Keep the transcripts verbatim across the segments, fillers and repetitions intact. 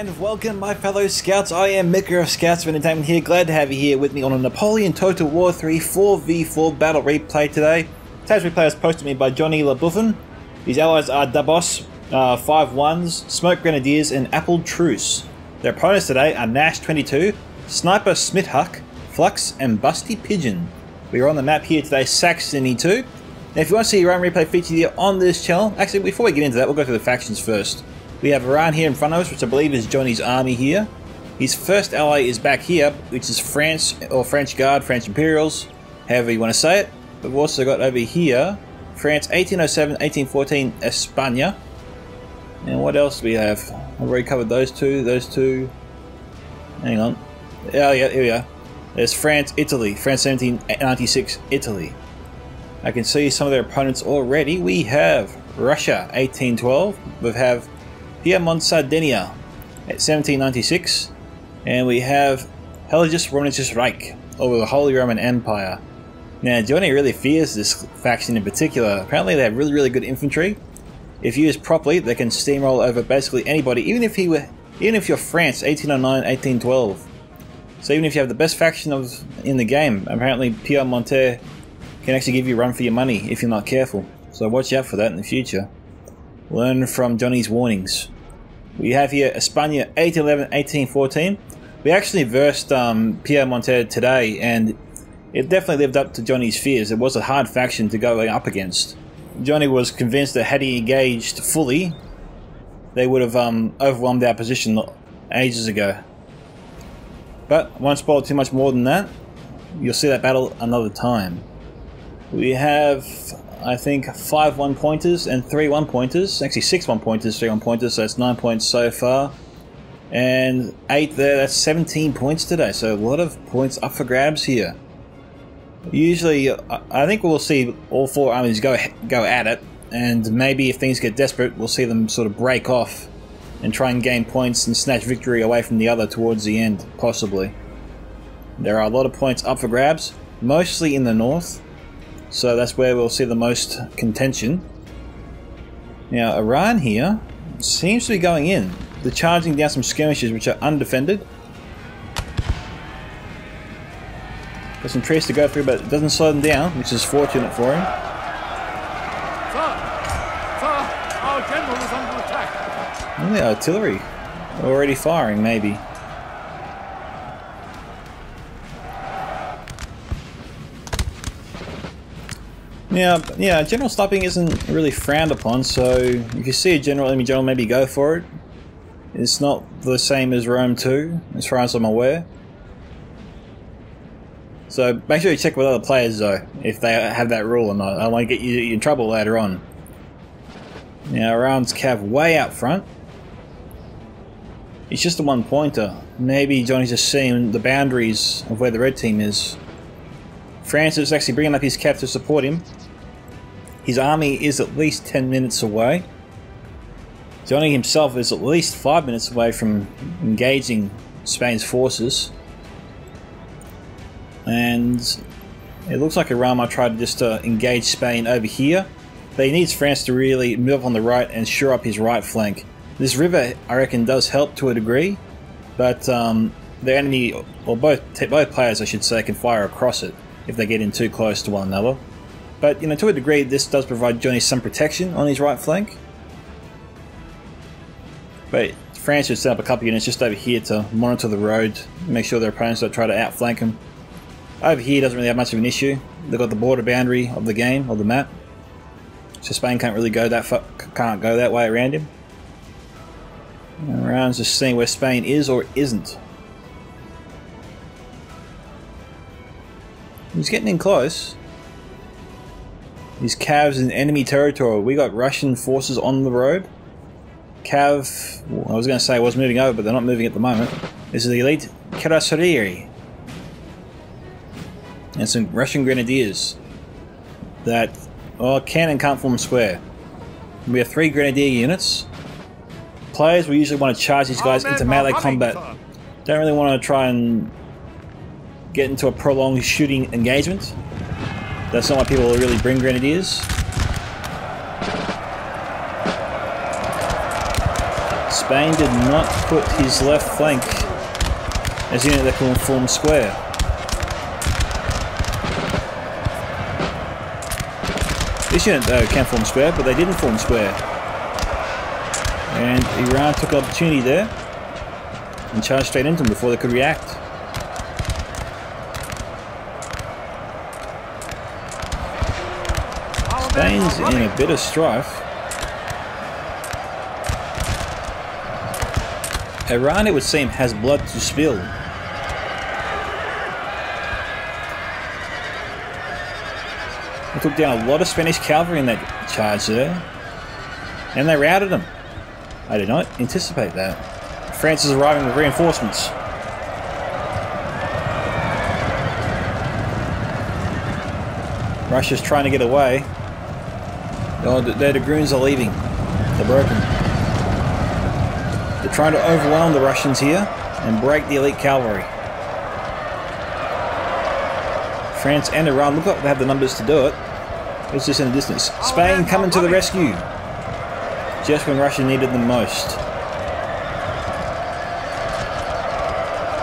And welcome my fellow Scouts, I am Micker of Scouts of Entertainment here, glad to have you here with me on a Napoleon Total War three four v four battle replay today. Today's replay was posted to me by Johnny LeBouffon. His allies are Da Boss uh, one one one one, Smoke Grenadiers and Apple Truce. Their opponents today are Gnash twenty-two, Sniper Smith Huck, Flux and Busty Pigeon. We are on the map here today, Saxony two. Now if you want to see your own replay feature here on this channel, actually before we get into that we'll go through the factions first. We have Iran here in front of us, which I believe is Johnny's army here. His first ally is back here, which is France, or French Guard, French Imperials, however you want to say it. But we've also got over here, France eighteen oh seven, eighteen fourteen, Espana. And what else do we have? I've already covered those two, those two. Hang on. Oh yeah, here we are. There's France, Italy, France seventeen ninety-six, Italy. I can see some of their opponents already. We have Russia, eighteen twelve. We have Piemonte-Sardegna at seventeen ninety-six, and we have Heiliges Romisches Reich, over the Holy Roman Empire. Now Johnny really fears this faction in particular. Apparently they have really really good infantry. If used properly they can steamroll over basically anybody, even if he were, even if you're France eighteen oh nine, eighteen twelve. So even if you have the best faction of in the game, apparently Piemonte can actually give you a run for your money if you're not careful. So watch out for that in the future. Learn from Johnny's warnings. We have here Espana eighteen eleven, eighteen fourteen. We actually versed um, Piemonte today and it definitely lived up to Johnny's fears. It was a hard faction to go up against. Johnny was convinced that had he engaged fully, they would have um, overwhelmed our position ages ago. But I won't spoil too much more than that. You'll see that battle another time. We have, I think, five one pointers and three one pointers. Actually, six one pointers, three one pointers. So that's nine points so far, and eight there. That's seventeen points today. So a lot of points up for grabs here. Usually, I think we'll see all four armies go go at it, and maybe if things get desperate, we'll see them sort of break off and try and gain points and snatch victory away from the other towards the end, possibly. There are a lot of points up for grabs, mostly in the north. So that's where we'll see the most contention. Now Iran here seems to be going in. They're charging down some skirmishes which are undefended. Got some trees to go through but it doesn't slow them down, which is fortunate for him. Sir, sir, our general is under attack. And the artillery already firing maybe. Now, yeah, general stopping isn't really frowned upon, so if you see a general enemy general, maybe go for it. It's not the same as Rome two, as far as I'm aware. So make sure you check with other players though, if they have that rule or not. I won't get you in trouble later on. Now Iran's cav way out front. It's just a one pointer. Maybe Johnny's just seeing the boundaries of where the red team is. France is actually bringing up his cap to support him. His army is at least ten minutes away. Johnny himself is at least five minutes away from engaging Spain's forces. And it looks like Iran might try to just uh, engage Spain over here. But he needs France to really move up on the right and shore up his right flank. This river, I reckon, does help to a degree. But um, the enemy, or both, both players I should say, can fire across it if they get in too close to one another. But, you know, to a degree this does provide Johnny some protection on his right flank. But France should set up a couple units just over here to monitor the road, make sure their opponents don't try to outflank them. Over here doesn't really have much of an issue. They've got the border boundary of the game, of the map. So Spain can't really go that far, can't go that way around him. And Iran's just seeing where Spain is or isn't. He's getting in close. His cav's in enemy territory. We got Russian forces on the road. Cav, I was going to say was moving over, but they're not moving at the moment. This is the elite Carrasserie. And some Russian grenadiers that, well, can and can't form square. We have three grenadier units. Players will usually want to charge these guys into melee combat. Don't really want to try and get into a prolonged shooting engagement. That's not why people really bring grenadiers. Spain did not put his left flank as unit they call form square. This unit though can form square, but they didn't form square. And Iran took an opportunity there and charged straight into them before they could react. Spain's in a bit of strife. Iran, it would seem, has blood to spill. They took down a lot of Spanish cavalry in that charge there, and they routed them. I did not anticipate that. France is arriving with reinforcements. Russia's trying to get away. Oh, their dragoons are leaving. They're broken. They're trying to overwhelm the Russians here and break the elite cavalry. France and Iran look like they have the numbers to do it. It's just in the distance. Spain coming to the rescue just when Russia needed them most.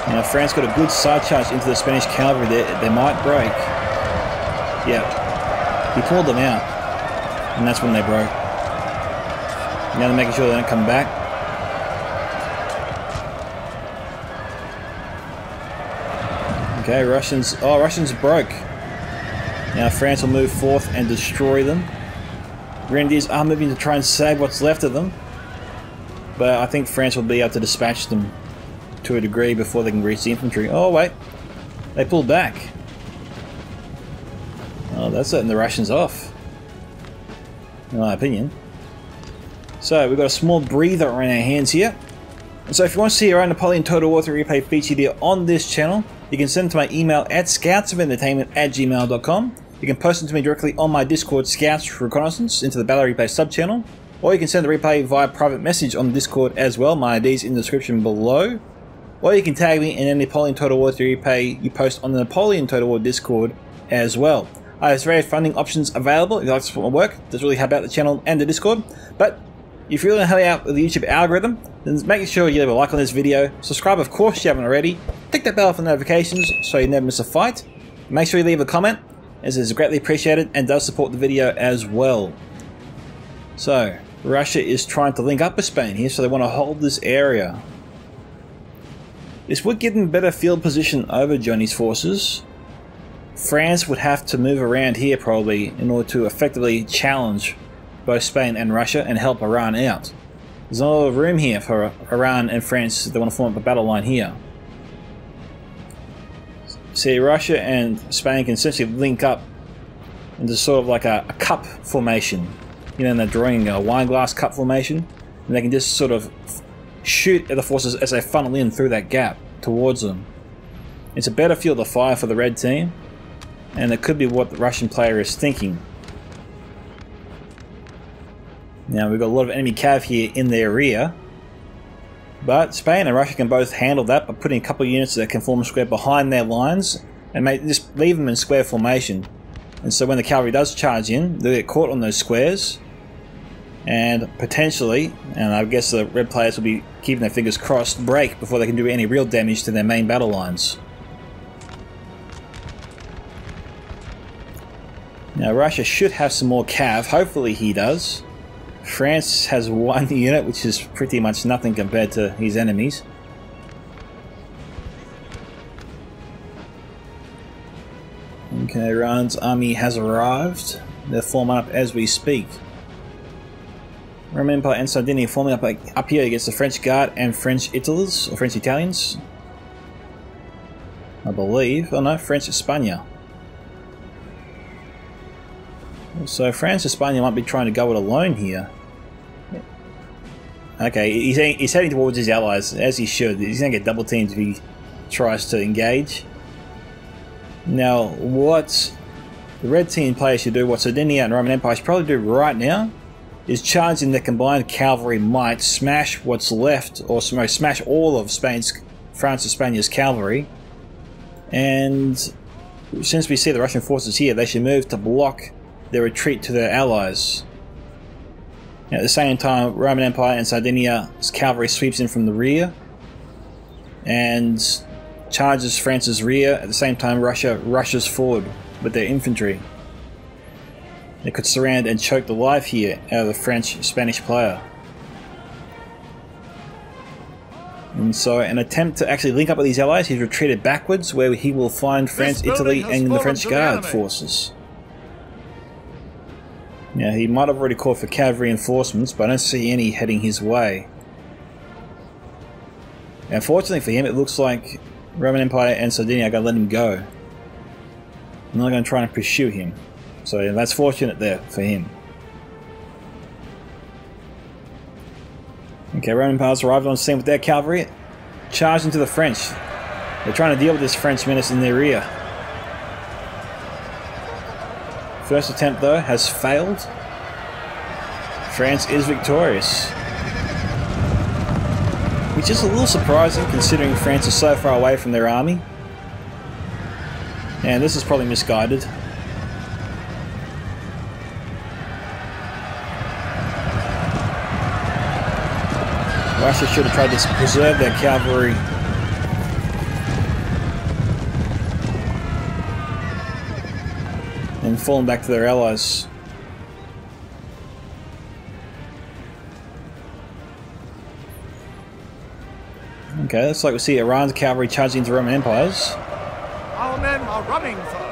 Now France got a good side charge into the Spanish cavalry there. They might break. Yep. He pulled them out, and that's when they broke. Now they're making sure they don't come back. Okay, Russians, oh, Russians broke. Now France will move forth and destroy them. Grenadiers are moving to try and save what's left of them. But I think France will be able to dispatch them to a degree before they can reach the infantry. Oh, wait. They pulled back. Oh, that's letting the Russians off, in my opinion. So, we've got a small breather on our hands here. And so if you want to see our own Napoleon Total War three replay feature here on this channel, you can send it to my email at scouts of entertainment at gmail dot com. You can post it to me directly on my Discord, Scouts Reconnaissance, into the Battle Replay sub-channel. Or you can send the replay via private message on Discord as well. My I D's in the description below. Or you can tag me in any Napoleon Total War three replay you post on the Napoleon Total War Discord as well. I have various funding options available if you like to support my work. It does really help out the channel and the Discord. But if you really want to help out with the YouTube algorithm, then make sure you leave a like on this video, subscribe of course if you haven't already, click that bell for notifications so you never miss a fight, make sure you leave a comment as it is greatly appreciated and does support the video as well. So, Russia is trying to link up with Spain here, so they want to hold this area. This would give them better field position over Johnny's forces. France would have to move around here probably in order to effectively challenge both Spain and Russia and help Iran out. There's not a lot of room here for Iran and France if they want to form up a battle line here. See, Russia and Spain can essentially link up into sort of like a, a cup formation. You know, and they're drawing a wine glass cup formation, and they can just sort of shoot at the forces as they funnel in through that gap towards them. It's a better field of fire for the red team, and it could be what the Russian player is thinking. Now we've got a lot of enemy cav here in their rear, but Spain and Russia can both handle that by putting a couple of units that can form square behind their lines and make, just leave them in square formation. And so when the cavalry does charge in, they'll get caught on those squares, and potentially, and I guess the red players will be keeping their fingers crossed, break before they can do any real damage to their main battle lines. Now Russia should have some more cav, hopefully he does. France has one unit, which is pretty much nothing compared to his enemies. Okay, Iran's army has arrived. They're forming up as we speak. Roman Empire and Sardinia forming up like, up here against the French Guard and French Italians, or French Italians. I believe. Oh no, French Espana. So France and Spain might be trying to go it alone here. Okay, he's, he's heading towards his allies, as he should. He's going to get double teamed if he tries to engage. Now, what the red team players should do, what Sardinia and Roman Empire should probably do right now, is charge in their combined cavalry might, smash what's left, or smash all of Spain's, France and Spania's cavalry. And since we see the Russian forces here, they should move to block their retreat to their allies. At the same time, Roman Empire and Sardinia's cavalry sweeps in from the rear and charges France's rear. At the same time, Russia rushes forward with their infantry. They could surround and choke the life here out of the French-Spanish player. And so, an attempt to actually link up with these allies, he's retreated backwards, where he will find France, Italy, and the French Guard forces. Now, he might have already called for cavalry reinforcements, but I don't see any heading his way. Now, fortunately for him, it looks like Roman Empire and Sardinia are going to let him go. They're not going to try and pursue him. So yeah, that's fortunate there for him. Okay, Roman Empires arrived on scene with their cavalry, charged into the French. They're trying to deal with this French menace in their rear. First attempt though has failed. France is victorious, which is a little surprising considering France is so far away from their army. And this is probably misguided. Russia should have tried to preserve their cavalry. And fallen back to their allies. Okay, that's like we see Iran's cavalry charging into Roman Empires. Our men are running for them.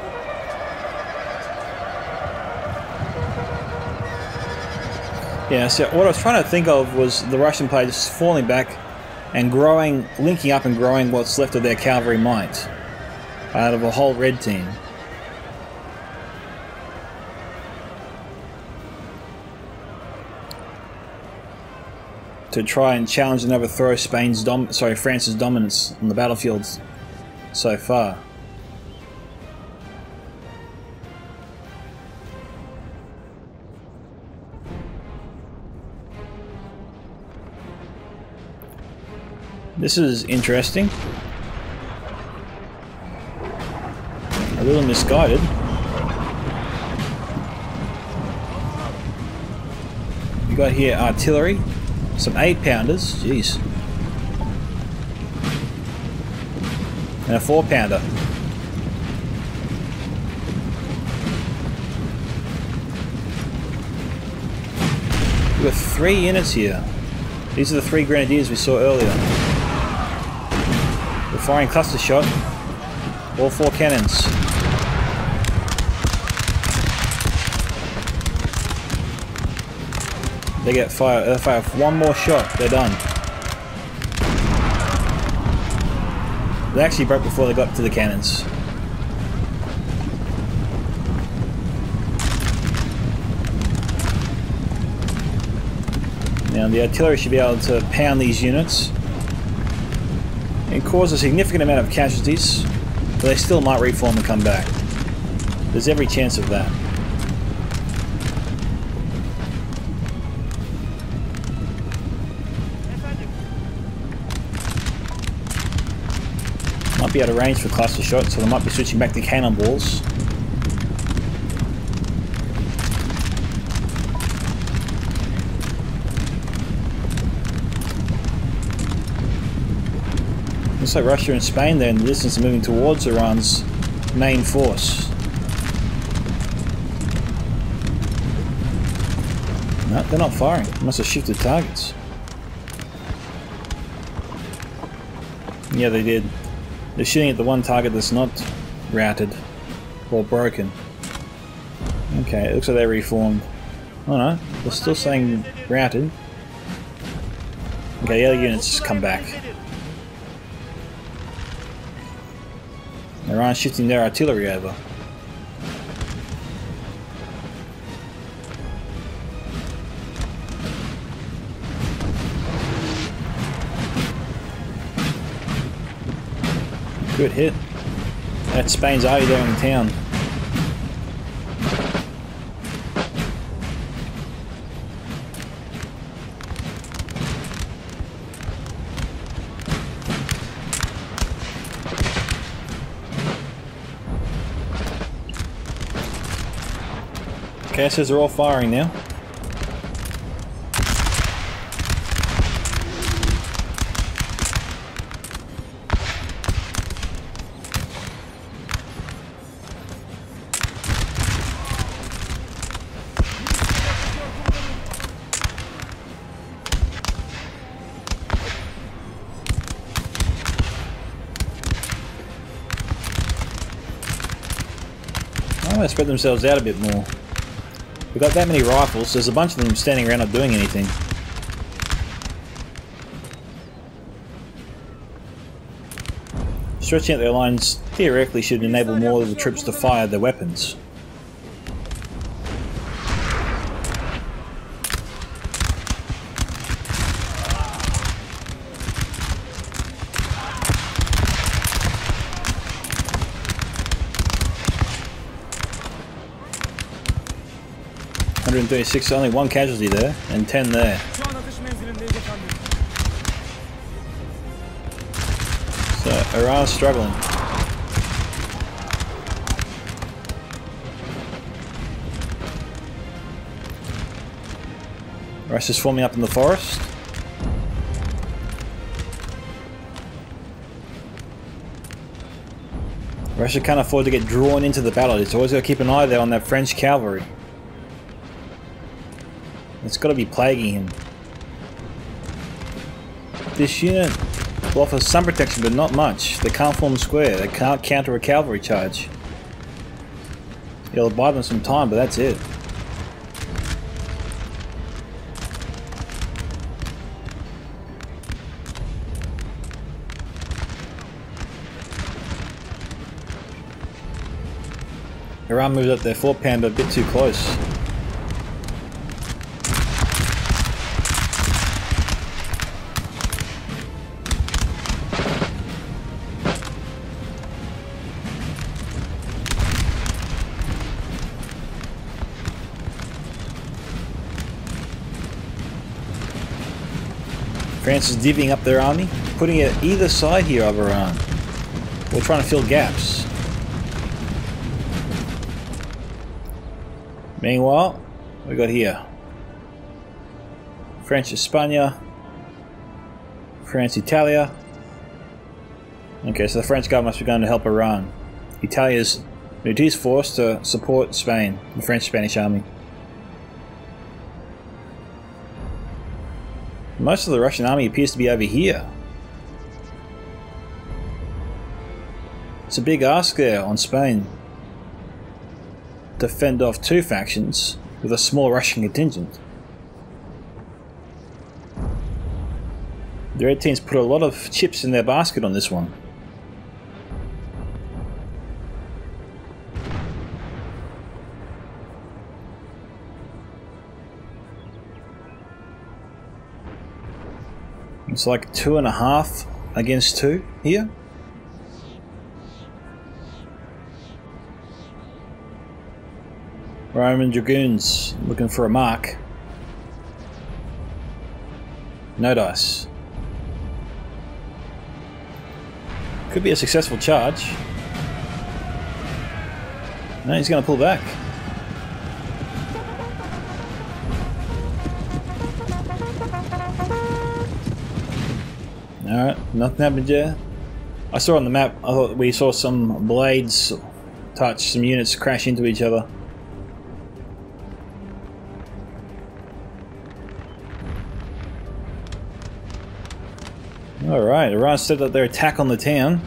Yeah, so what I was trying to think of was the Russian player just falling back and growing, linking up and growing what's left of their cavalry might out of a whole red team. To try and challenge and overthrow Spain's dom sorry, France's dominance on the battlefields so far. This is interesting. A little misguided. We got here artillery, some eight pounders, jeez, and a four pounder. We got three units here. These are the three grenadiers we saw earlier. Firing cluster shot, all four cannons. They get fire, uh, fire one more shot, they're done. They actually broke before they got to the cannons. Now the artillery should be able to pound these units. It caused a significant amount of casualties, but they still might reform and come back. There's every chance of that. Might be out of range for cluster shots, so they might be switching back to cannonballs. Looks like Russia and Spain there in the distance are moving towards Iran's main force. No, they're not firing. They must have shifted targets. Yeah, they did. They're shooting at the one target that's not routed or broken. Okay, it looks like they reformed. Oh no, they're still saying routed. Okay, the other units just come back. Iran shifting their artillery over. Good hit. That's Spain's army there in town. Okay, it says they're all firing now. might want to spread themselves out a bit more. We've got that many rifles, there's a bunch of them standing around not doing anything. Stretching out their lines theoretically should enable more of the troops to fire their weapons. one hundred thirty-six, only one casualty there, and ten there. So, Iran's struggling. Rush is forming up in the forest. Russia can't afford to get drawn into the battle. It's always got to keep an eye there on that French cavalry. It's got to be plaguing him. This unit will offer some protection, but not much. They can't form square. They can't counter a cavalry charge. It'll buy them some time, but that's it. Iran moved up their four pounder a bit too close. France is divvying up their army, putting it either side here of Iran. We're trying to fill gaps. Meanwhile, what we got here? French Espana, France Italia. Okay, so the French guy must be going to help Iran. Italia's moved his force to support Spain, the French-Spanish army. Most of the Russian army appears to be over here. It's a big ask there on Spain to fend off two factions with a small Russian contingent. The Red Team's put a lot of chips in their basket on this one. It's like two and a half against two here. Roman dragoons looking for a mark. No dice. Could be a successful charge. No, he's going to pull back. Alright, nothing happened yet. I saw on the map, I thought we saw some blades touch, some units crash into each other. Alright, Iran stepped up their attack on the town.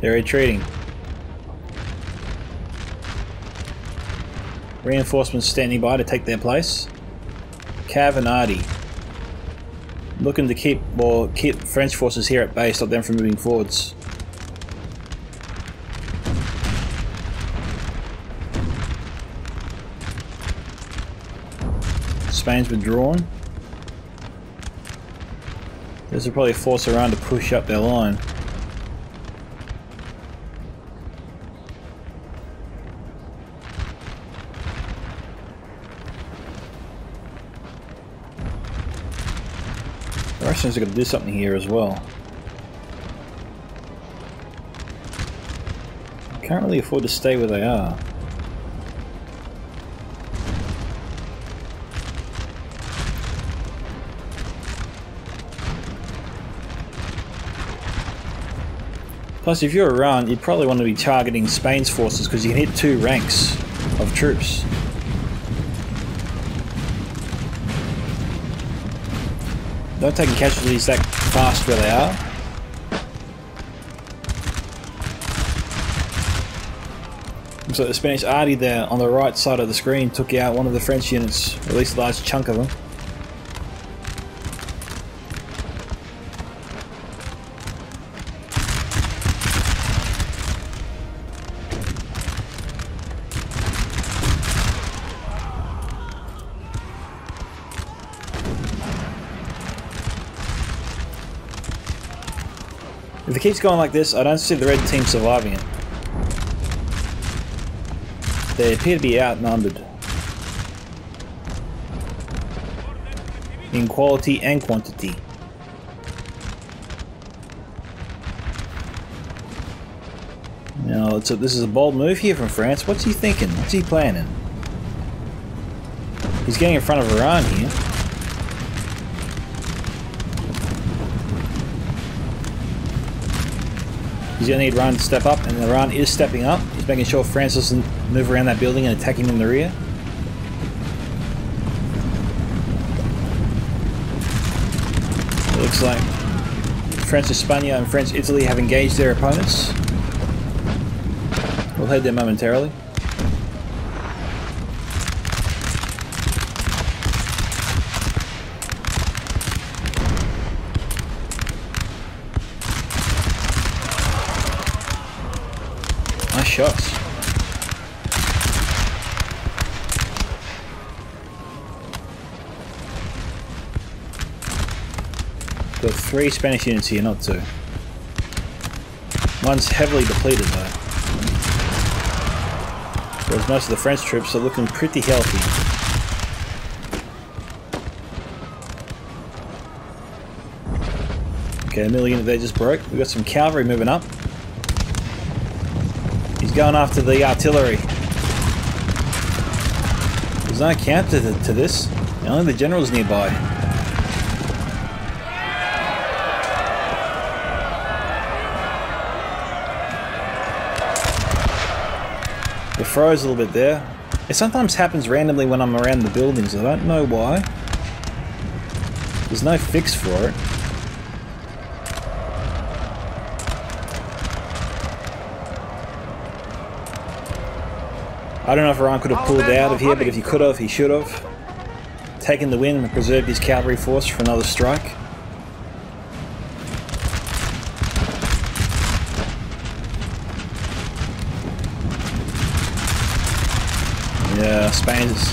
They're retreating. Reinforcements standing by to take their place. Cavanardi looking to keep well keep French forces here at bay, stop them from moving forwards. Spain's withdrawn. This will probably force Iran to push up their line. Russians are going to do something here as well. Can't really afford to stay where they are. Plus, if you're Iran, you'd probably want to be targeting Spain's forces because you can hit two ranks of troops. Don't take casualties that fast where they are. Looks like the Spanish arty there on the right side of the screen took out one of the French units, at least a large chunk of them. If it keeps going like this, I don't see the red team surviving it. They appear to be outnumbered in quality and quantity. Now, it's a, this is a bold move here from France. What's he thinking? What's he planning? He's getting in front of Iran here. He's going to need Iran to step up, and Iran is stepping up. He's making sure France doesn't move around that building and attack him in the rear. It looks like France Espana and France Italy have engaged their opponents. We'll head there momentarily. Shots. Got three Spanish units here, not two. One's heavily depleted though. Whereas most of the French troops are looking pretty healthy. Okay, the middle unit there just broke. We've got some cavalry moving up. Going after the artillery. There's no counter to, to this. Only the general's nearby. It froze a little bit there. It sometimes happens randomly when I'm around the buildings. I don't know why. There's no fix for it. I don't know if Iran could have pulled out of here, but if he could have, he should have. Taken the win and preserved his cavalry force for another strike. Yeah, Spain is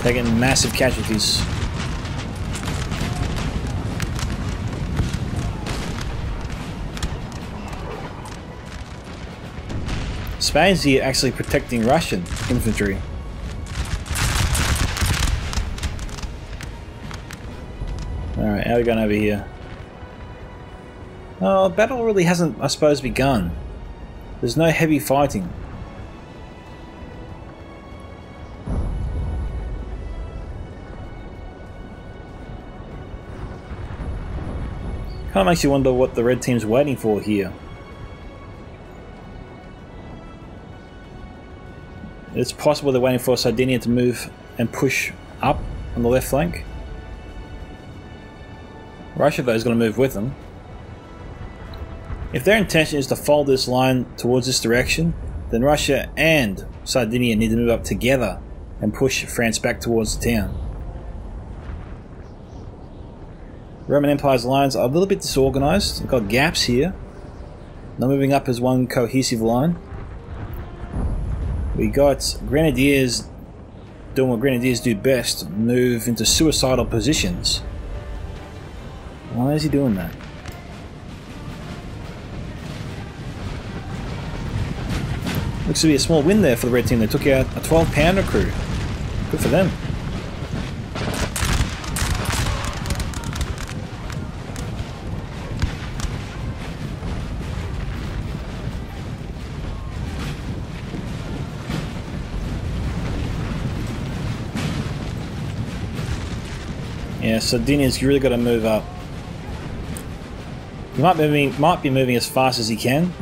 taking massive casualties. Spain's here actually protecting Russian infantry. Alright, how are we going over here? Oh, the battle really hasn't, I suppose, begun. There's no heavy fighting. Kind of makes you wonder what the red team's waiting for here. It's possible they're waiting for Sardinia to move and push up on the left flank. Russia, though, is going to move with them. If their intention is to fold this line towards this direction, then Russia and Sardinia need to move up together and push France back towards the town. Roman Empire's lines are a little bit disorganized. They've got gaps here. Not moving up as one cohesive line. We got Grenadiers doing what Grenadiers do best, move into suicidal positions. Why is he doing that? Looks to be a small win there for the red team. They took out a twelve pounder crew. Good for them. Yeah, Sardinia's really got to move up. He might be moving, might be moving as fast as he can.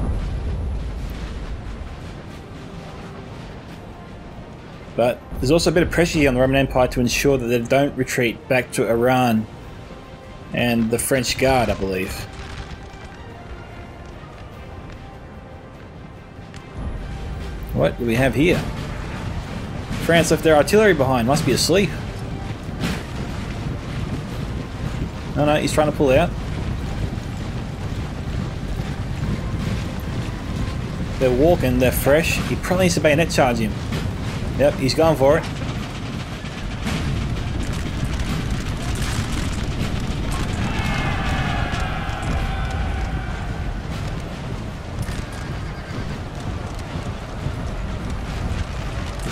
But there's also a bit of pressure here on the Roman Empire to ensure that they don't retreat back to Iran and the French Guard, I believe. What do we have here? France left their artillery behind. Must be asleep. No, no, he's trying to pull out. They're walking, they're fresh. He probably needs to bayonet charge him. Yep, he's going for it.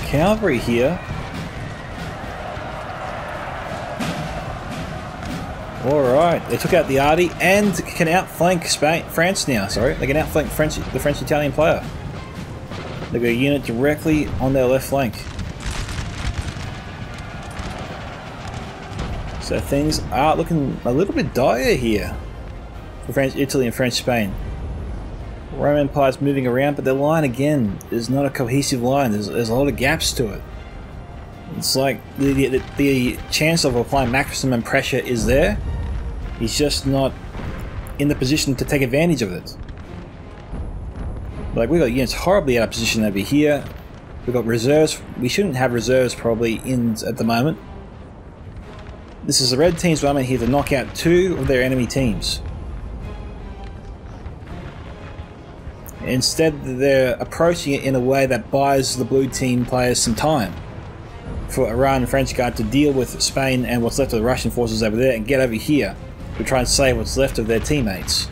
Cavalry here. Alright, they took out the Arty and can outflank Spain, France now. Sorry, they can outflank French, the French-Italian player. They've got a unit directly on their left flank. So things are looking a little bit dire here for France, Italy and French Spain. Roman Empire's moving around, but their line again is not a cohesive line. There's, there's a lot of gaps to it. It's like the, the, the chance of applying maximum pressure is there. He's just not in the position to take advantage of it. Like, we've got units horribly out of position over here. We've got reserves. We shouldn't have reserves probably in at the moment. This is the red team's moment here to knock out two of their enemy teams. Instead, they're approaching it in a way that buys the blue team players some time for Iran and French Guard to deal with Spain and what's left of the Russian forces over there and get over here to try and save what's left of their teammates.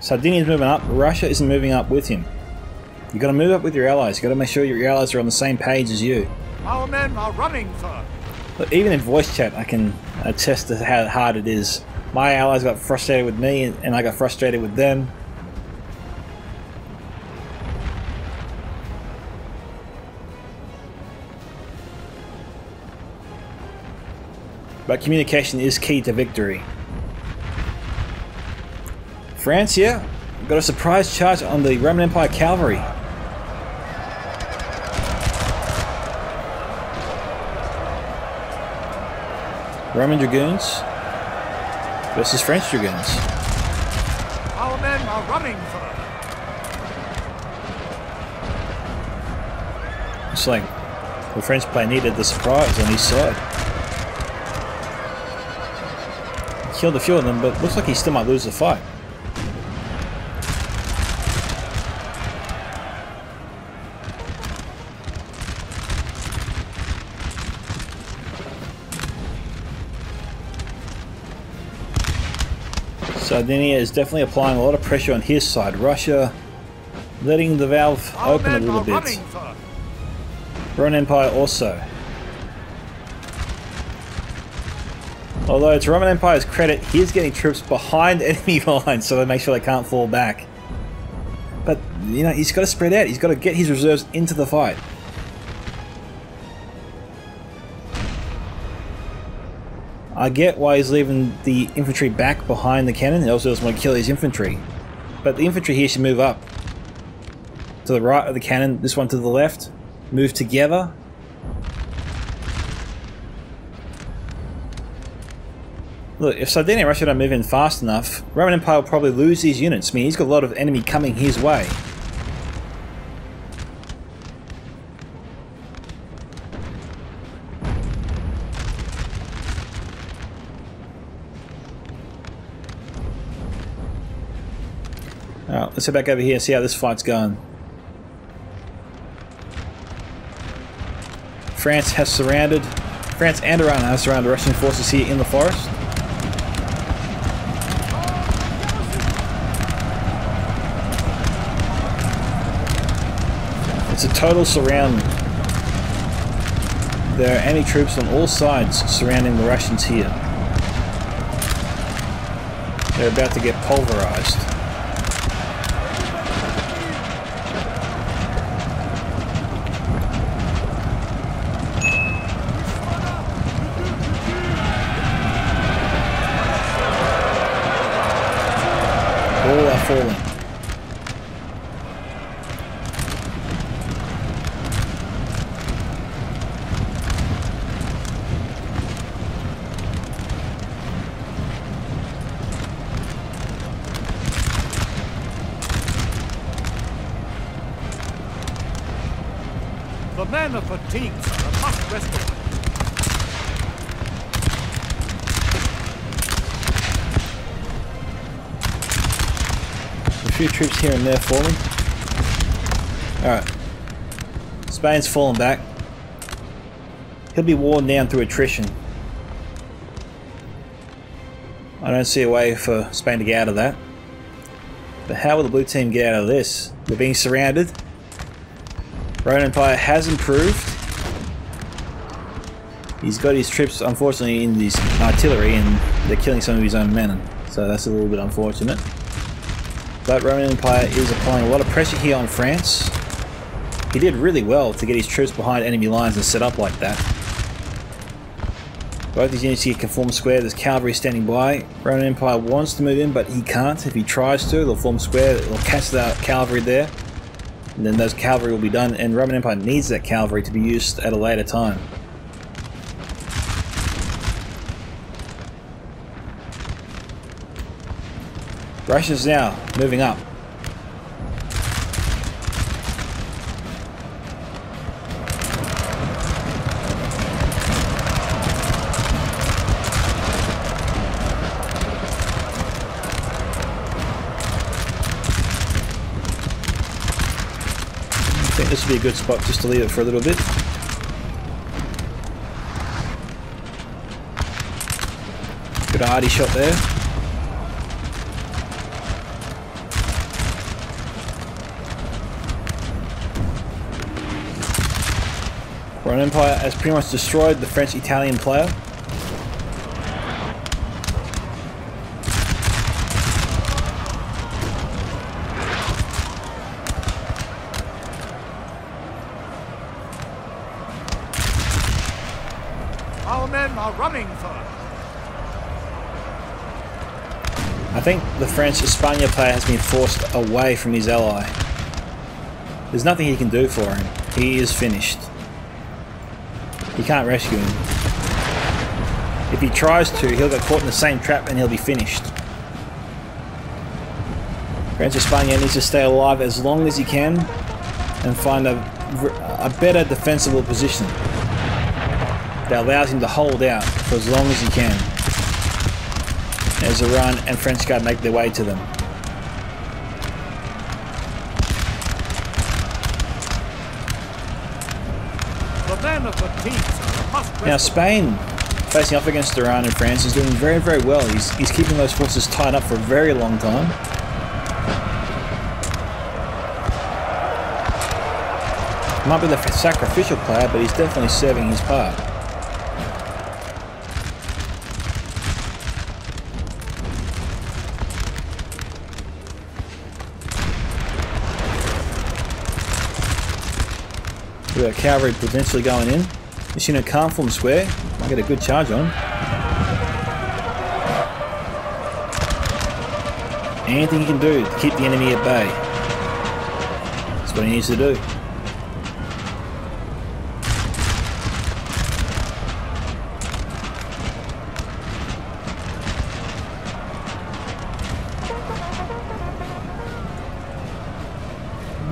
Sardinia's moving up, Russia isn't moving up with him. You've got to move up with your allies, you've got to make sure your allies are on the same page as you. Our men are running, sir. Look, even in voice chat I can attest to how hard it is. My allies got frustrated with me and I got frustrated with them. But communication is key to victory. France here, yeah, got a surprise charge on the Roman Empire cavalry. Roman dragoons versus French dragoons. Our men are running for them. It's like the French player needed the surprise on his side. He killed a few of them, but looks like he still might lose the fight. Sardinia is definitely applying a lot of pressure on his side. Russia letting the valve open a little bit. Roman Empire also. Although it's Roman Empire's credit, he's getting troops behind enemy lines so they make sure they can't fall back. But, you know, he's got to spread out. He's got to get his reserves into the fight. I get why he's leaving the infantry back behind the cannon. He also doesn't want to kill his infantry. But the infantry here should move up to the right of the cannon, this one to the left. Move together. Look, if Sardinia and Russia don't move in fast enough, Roman Empire will probably lose these units. I mean, he's got a lot of enemy coming his way. Alright, let's head back over here and see how this fight's going. France has surrounded... France and Iran have surrounded Russian forces here in the forest. It's a total surround. There are enemy troops on all sides surrounding the Russians here. They're about to get pulverized. Falling. The men are fatigued, sir, and must rest a while. A few troops here and there falling. Alright. Spain's fallen back. He'll be worn down through attrition. I don't see a way for Spain to get out of that. But how will the blue team get out of this? They're being surrounded. Roman Empire has improved. He's got his troops, unfortunately, in his artillery, and they're killing some of his own men. So that's a little bit unfortunate. But Roman Empire is applying a lot of pressure here on France. He did really well to get his troops behind enemy lines and set up like that. Both these units here can form square. There's cavalry standing by. Roman Empire wants to move in, but he can't. If he tries to, they'll form square. They'll catch that cavalry there. And then those cavalry will be done. And Roman Empire needs that cavalry to be used at a later time. Russia's now moving up. This would be a good spot just to leave it for a little bit. Good hardy shot there. Roman Empire has pretty much destroyed the French-Italian player. I think the French Espana player has been forced away from his ally. There's nothing he can do for him. He is finished. You can't rescue him. If he tries to, he'll get caught in the same trap and he'll be finished. French Espana needs to stay alive as long as he can and find a, a better defensible position that allows him to hold out for as long as he can. As Iran and French Guard make their way to them. Now Spain, facing off against Iran and France, is doing very, very well. He's, he's keeping those forces tied up for a very long time. Might be the sacrificial player, but he's definitely serving his part. We've got cavalry potentially going in. This unit can't form square. Might get a good charge on. Anything he can do to keep the enemy at bay. That's what he needs to do.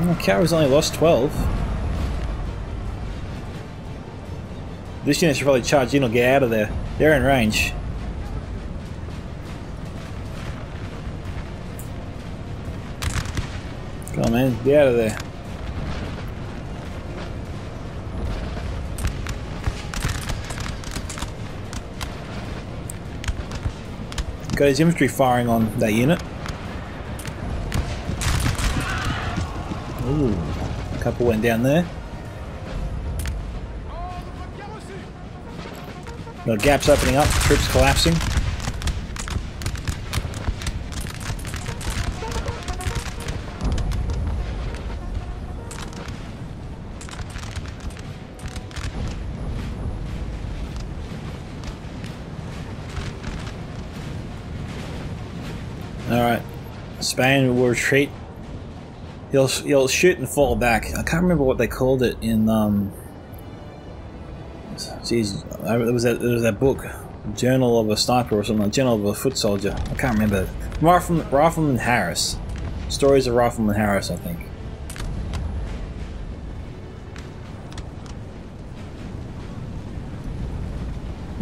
Oh, cavalry's only lost twelve. This unit should probably charge in or get out of there. They're in range. Come on, man. Get out of there. Got his infantry firing on that unit. Ooh. A couple went down there. No gaps opening up, troops collapsing. Alright, Spain will retreat. He'll, he'll shoot and fall back. I can't remember what they called it in... Um, Jeez, there was, that, there was that book, Journal of a Sniper or something, Journal of a Foot Soldier. I can't remember. Rifleman, Rifleman Harris. Stories of Rifleman Harris, I think.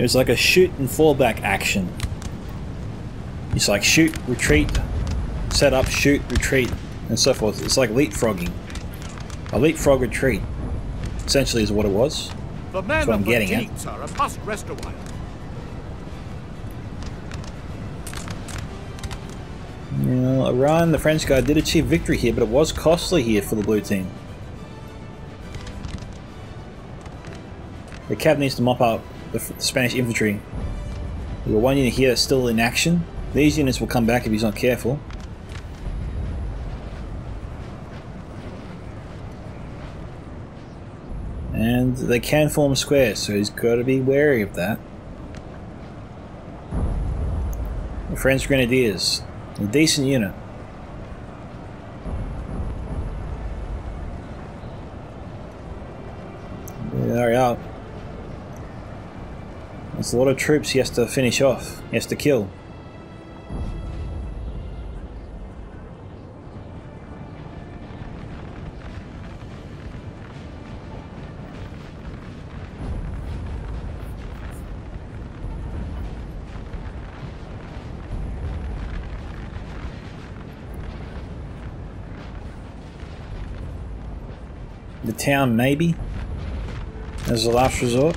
It's like a shoot and fallback action. It's like shoot, retreat, set up, shoot, retreat, and so forth. It's like leapfrogging. A leapfrog retreat, essentially, is what it was. The man I'm getting it. Sir, I must rest a while. You know, Iran, the French guy, did achieve victory here, but it was costly here for the blue team. The cab needs to mop up the Spanish infantry. We've got one unit here that's still in action. These units will come back if he's not careful. And they can form squares, so he's got to be wary of that. The French Grenadiers, a decent unit. There we are. That's a lot of troops he has to finish off, he has to kill. The town, maybe, as a last resort.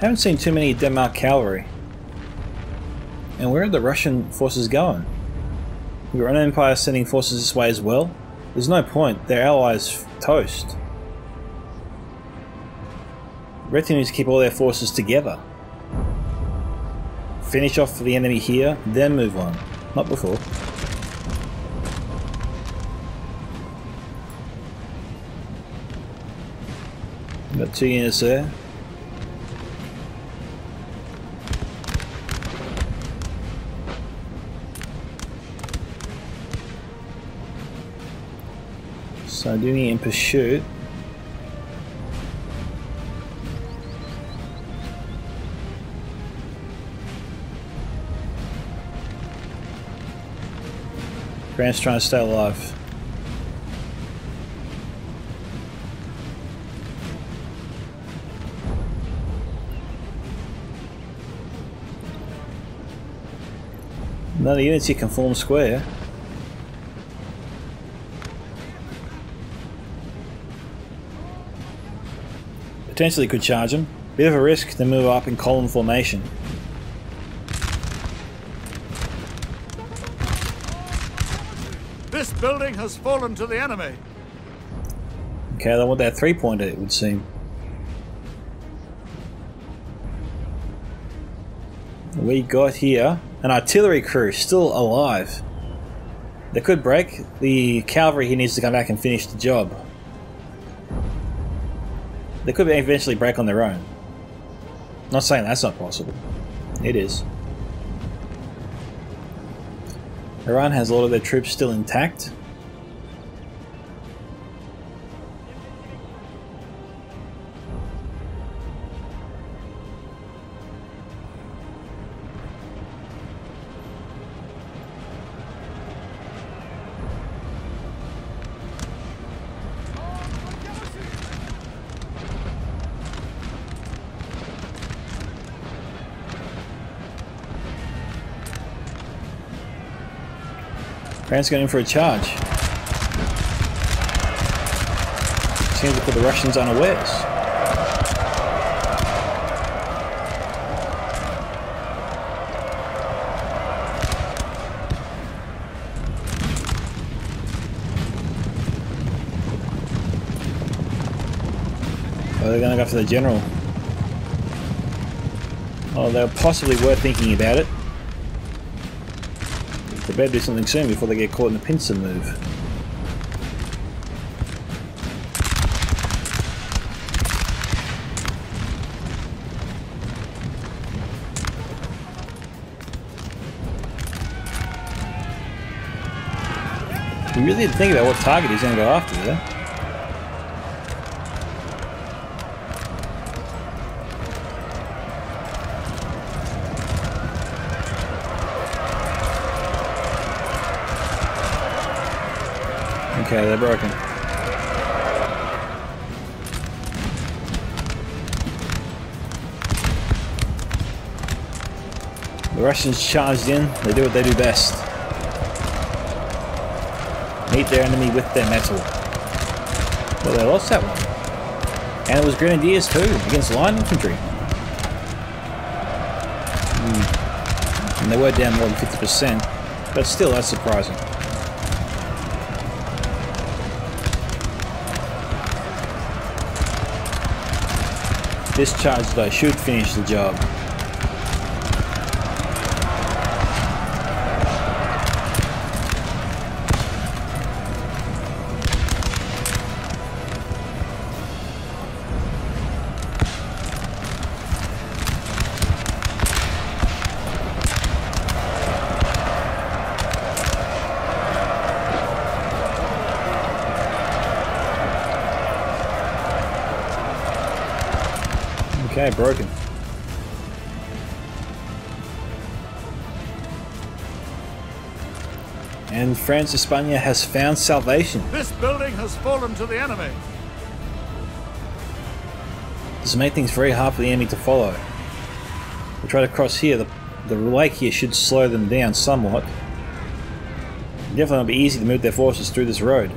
Haven't seen too many Denmark cavalry. And where are the Russian forces going? The Roman Empire sending forces this way as well. There's no point, their allies toast. Red team needs to keep all their forces together. Finish off the enemy here, then move on. Not before. Got two units there. So doing it in pursuit. Grant's trying to stay alive. Another unit here can form square. Potentially could charge him. Bit of a risk to move up in column formation. This building has fallen to the enemy. Okay, they want that three-pointer, it would seem. We got here an artillery crew still alive. They could break. The cavalry here needs to come back and finish the job. They could eventually break on their own. Not saying that's not possible. It is. Iran has a lot of their troops still intact. France's going in for a charge. Seems to put the Russians unawares. Oh, they're going to go for the general. Oh, they possibly were thinking about it. They better do something soon before they get caught in the pincer move. We really didn't think about what target he's going to go after there. Okay, they're broken. The Russians charged in, they do what they do best. Meet their enemy with their metal. Well, they lost that one. And it was Grenadiers too, against line infantry. Mm. And they were down more than fifty percent, but still, that's surprising. This charge though should finish the job. Okay, broken. And France Espana has found salvation. This building has fallen to the enemy. This makes things very hard for the enemy to follow. We try to cross here. The, the lake here should slow them down somewhat. It'll definitely not be easy to move their forces through this road.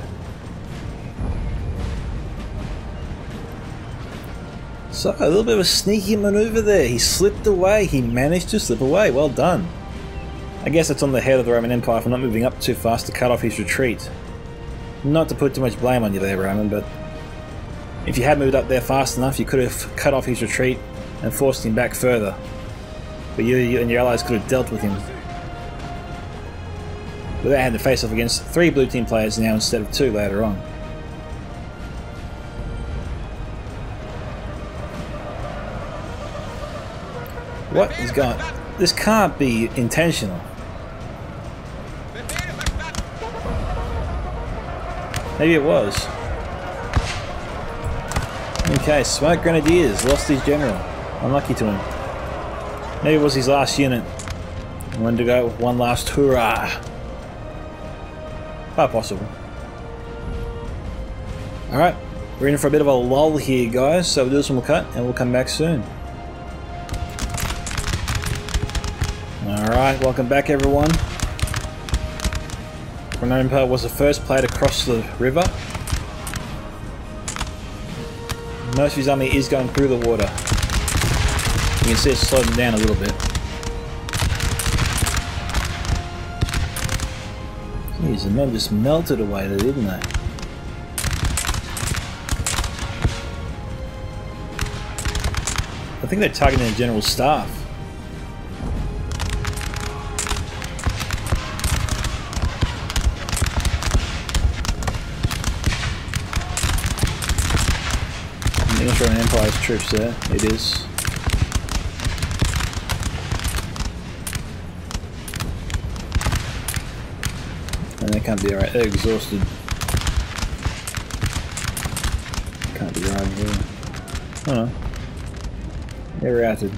So, a little bit of a sneaky maneuver there. He slipped away. He managed to slip away. Well done. I guess that's on the head of the Roman Empire for not moving up too fast to cut off his retreat. Not to put too much blame on you there, Roman, but if you had moved up there fast enough, you could have cut off his retreat and forced him back further. But you, you and your allies could have dealt with him. But they had to face off against three blue team players now instead of two later on. What is going on? This can't be intentional. Maybe it was. Okay, Smoke Grenadiers lost his general. Unlucky to him. Maybe it was his last unit. I wanted to go with one last hurrah. Quite possible. Alright, we're in for a bit of a lull here, guys, so we'll do this one, we'll cut, and we'll come back soon. Alright, welcome back everyone. Roman Empire was the first player to cross the river. Most of his army is going through the water. You can see it slowed them down a little bit. Jeez, the men just melted away there, didn't they? I think they're targeting the general staff. Roman Empire's troops there, it is. And they can't be alright, they're exhausted. Can't be right here. Oh no. They're routed.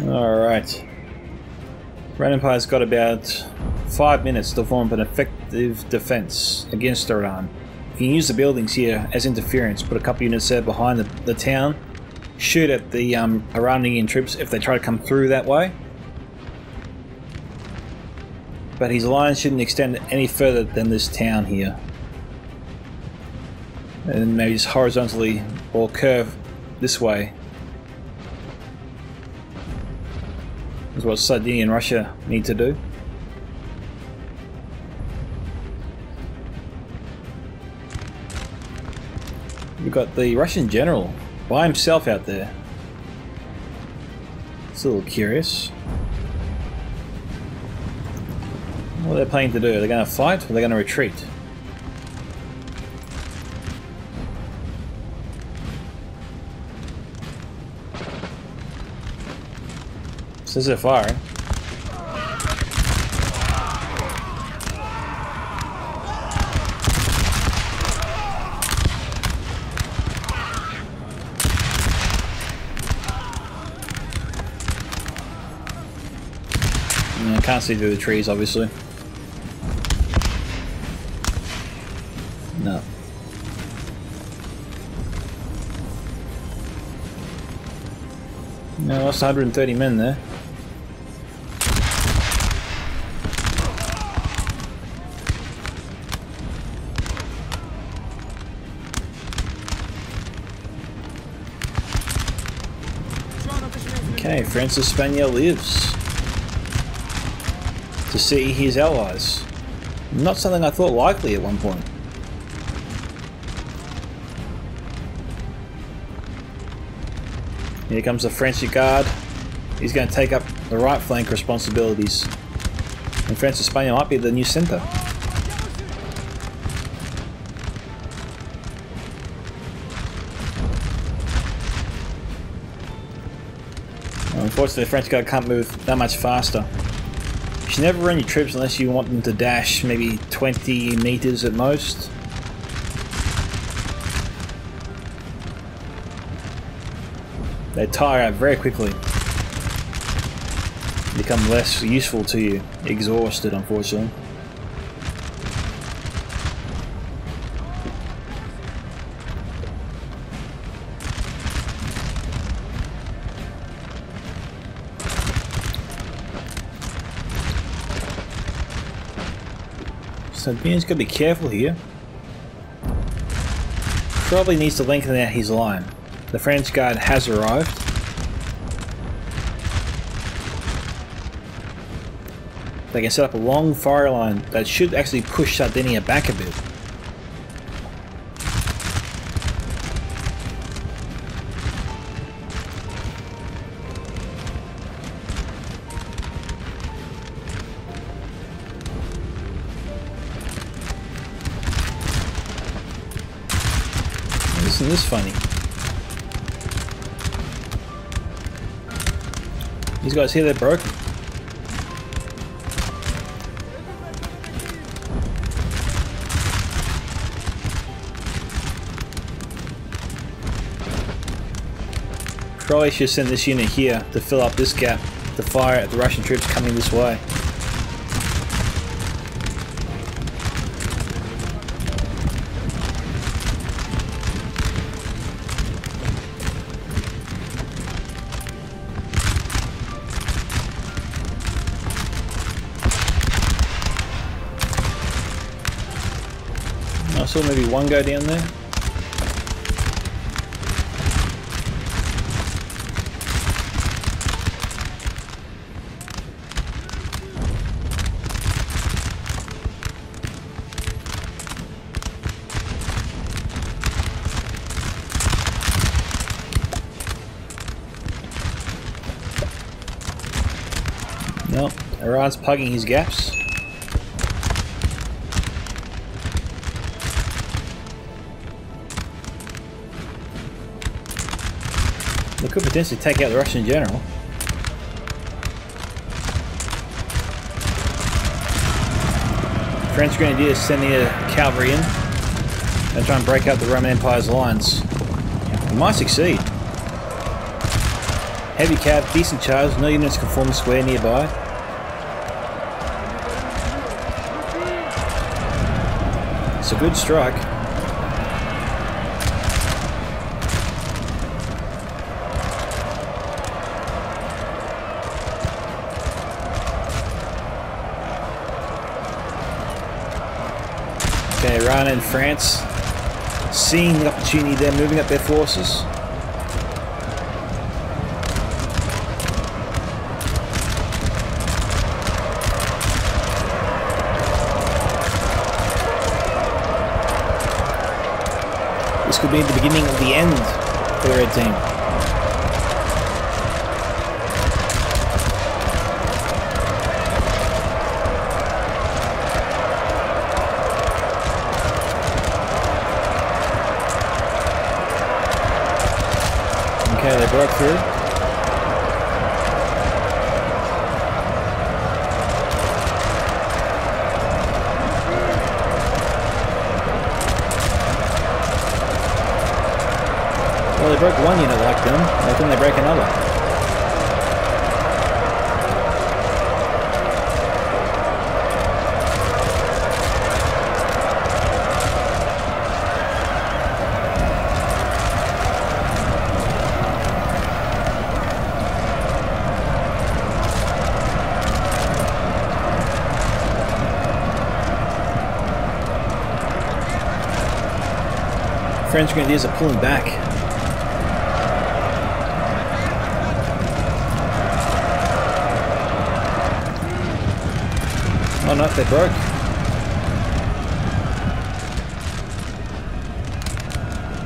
Alright. Roman Empire's got about five minutes to form an effective defense against Iran. You can use the buildings here as interference, put a couple units there behind the, the town, shoot at the um, Iranian troops if they try to come through that way. But his lines shouldn't extend any further than this town here. And maybe just horizontally or curve this way. Is what Sardinia and Russia need to do. We've got the Russian general by himself out there. It's a little curious. What are they planning to do? Are they going to fight or are they going to retreat? This is a fire. can't see through the trees, obviously. No. No, that's one hundred thirty men there. Okay, Francis Spanier lives to see his allies. Not something I thought likely at one point. Here comes the French guard. He's going to take up the right flank responsibilities. And Francis Spanier might be the new centre. Unfortunately, the French guard can't move that much faster. You should never run your troops unless you want them to dash maybe twenty meters at most. They tire out very quickly. Become less useful to you. Exhausted, unfortunately. So Bean's gotta be careful here. Probably needs to lengthen out his line. The French guard has arrived. They can set up a long fire line that should actually push Sardinia back a bit. Isn't this funny? These guys here, they're broken. Probably should send this unit here to fill up this gap, to fire at the Russian troops coming this way. I saw maybe one go down there. No, Iran's plugging his gaps. They could potentially take out the Russian general. French Grenadiers sending their cavalry in and try and break up the Roman Empire's lines. They might succeed. Heavy cab, decent charge, no units can form a square nearby. It's a good strike. Iran and France, seeing the opportunity there, moving up their forces. This could be the beginning of the end for the Red Team. Okay, they broke through. Well, they broke one unit like them, why couldn't they break another? French Grenadiers are pulling back. Oh no, they broke.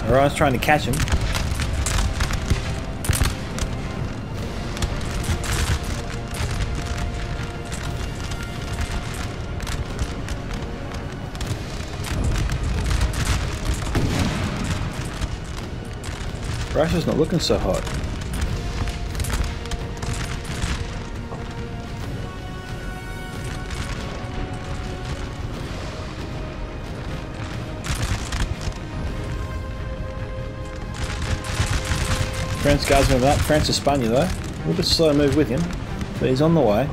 Iran's trying to catch him. Russia's not looking so hot. France guards move up. France to Espana though. A little bit slow move with him, but he's on the way.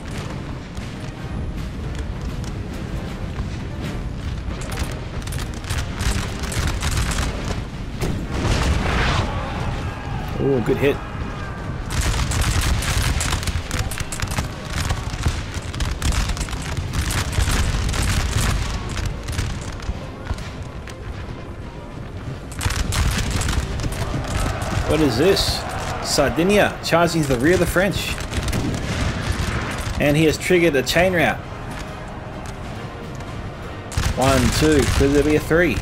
Ooh, good hit. What is this? Sardinia charging to the rear of the French. And he has triggered a chain route. One, two, could there be a three?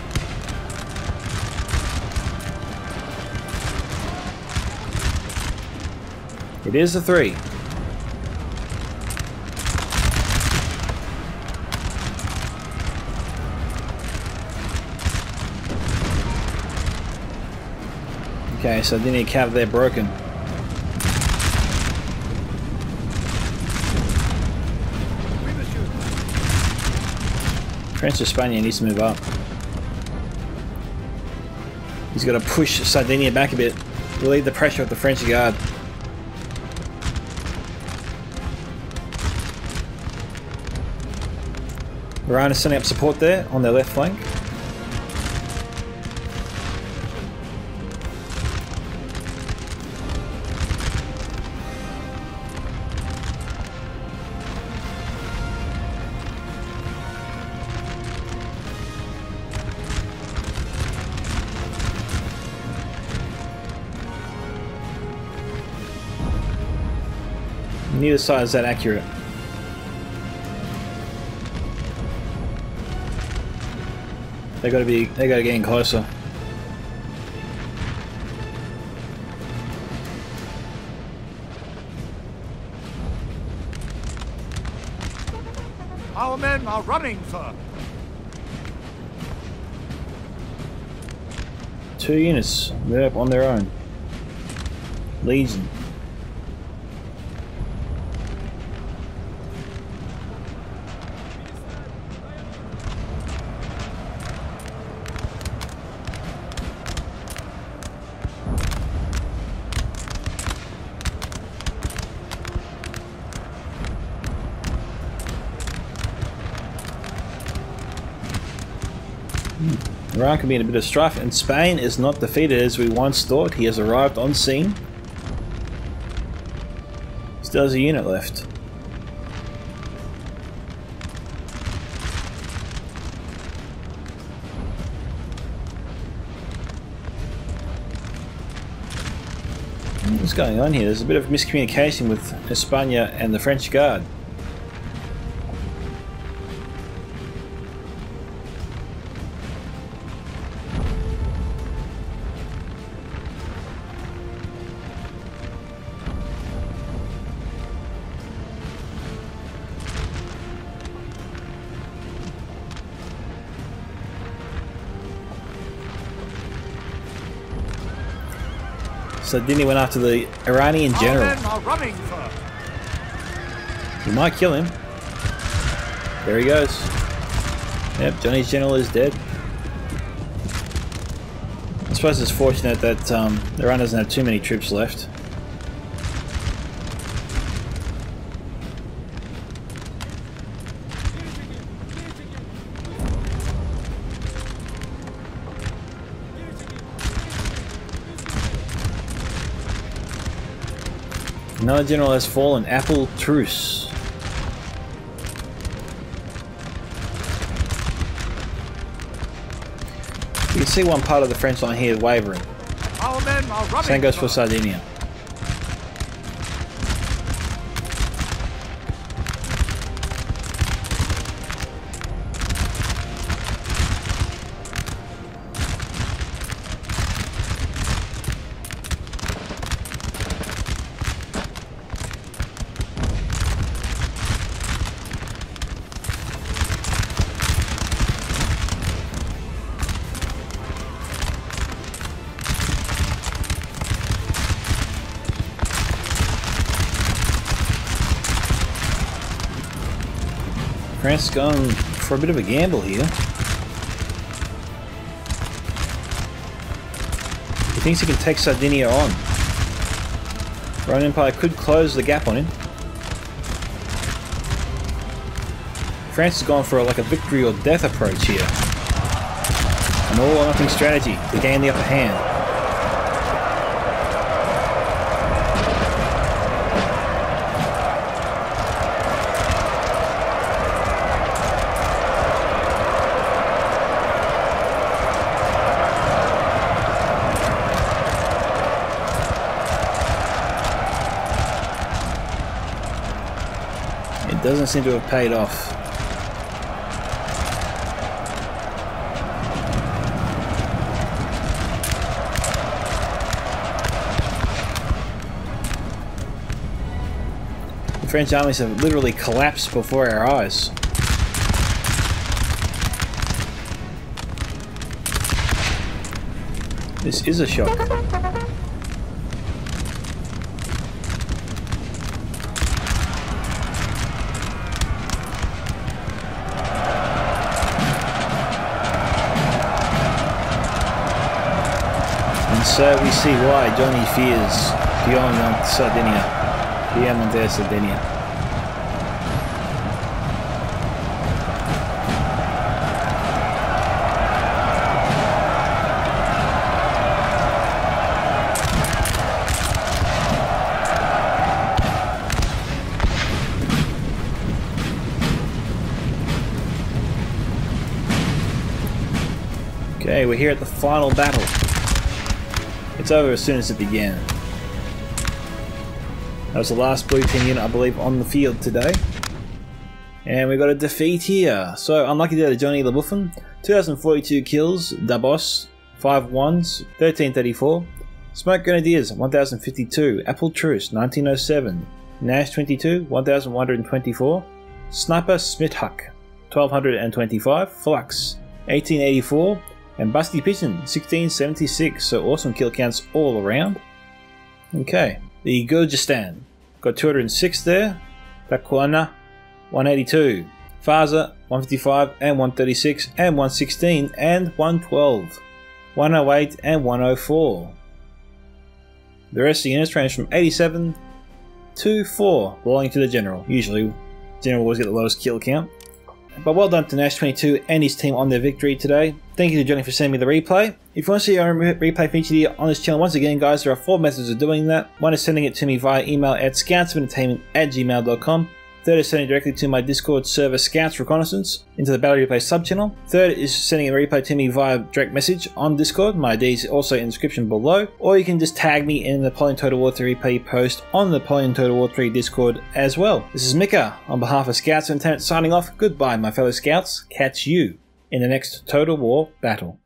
It is a three. Okay, so they need cav there broken. France to Spain needs to move up. He's got to push Sardinia back a bit, relieve the pressure of the French guard. Iran is sending up support there on their left flank. Neither side is that accurate. They gotta be, they gotta get in closer. Our men are running, sir. Two units, they're up on their own. Legion. Iran can be in a bit of strife, and Spain is not defeated as we once thought. He has arrived on scene. Still has a unit left. What's going on here? There's a bit of miscommunication with España and the French Guard. So Dini went after the Iranian general. He might kill him. There he goes. Yep, Johnny's general is dead. I suppose it's fortunate that um, Iran doesn't have too many troops left. Another general has fallen. Apple Truce. You can see one part of the French line here wavering. Same goes for Sardinia. France going for a bit of a gamble here. He thinks he can take Sardinia on. Roman Empire could close the gap on him. France has gone for a, like a victory or death approach here. An all or nothing strategy to gain the upper hand. Doesn't seem to have paid off. The French armies have literally collapsed before our eyes. This is a shock. So we see why Johnny fears beyond Sardinia, Piemonte Sardinia. Okay, we're here at the final battle. It's over as soon as it began. That was the last blue team unit, I believe, on the field today. And we got a defeat here. So, unlucky day to Johnny LeBouffon. two thousand forty-two kills, Da Boss, five ones, thirteen thirty-four. Smoke Grenadiers, one thousand fifty-two. Apple Truce, nineteen oh seven. Gnash twenty-two, one thousand one hundred twenty-four. Sniper Smith Huck, one thousand two hundred twenty-five. Flux, eighteen eighty-four. And Busty Pigeon, sixteen seventy-six, so awesome kill counts all around. Okay, the Gurgistan, got two hundred six there, Pakuana, one eighty-two, Faza, one fifty-five, and one thirty-six, and one sixteen, and one twelve, one oh eight, and one oh four. The rest of the units range from eighty-seven to four, belonging to the general. Usually, general always get the lowest kill count. But well done to Gnash twenty-two and his team on their victory today. Thank you to Johnny for sending me the replay. If you want to see our replay featured here on this channel, once again guys, there are four methods of doing that. One is sending it to me via email at scouts of entertainment at gmail dot com. Third is sending it directly to my Discord server Scouts Reconnaissance into the Battle Replay subchannel. Third is sending a replay to me via direct message on Discord. My I D is also in the description below. Or you can just tag me in the Napoleon Total War three replay post on the Napoleon Total War three Discord as well. This is Mika on behalf of Scouts of Entertainment signing off. Goodbye my fellow Scouts. Catch you in the next Total War battle.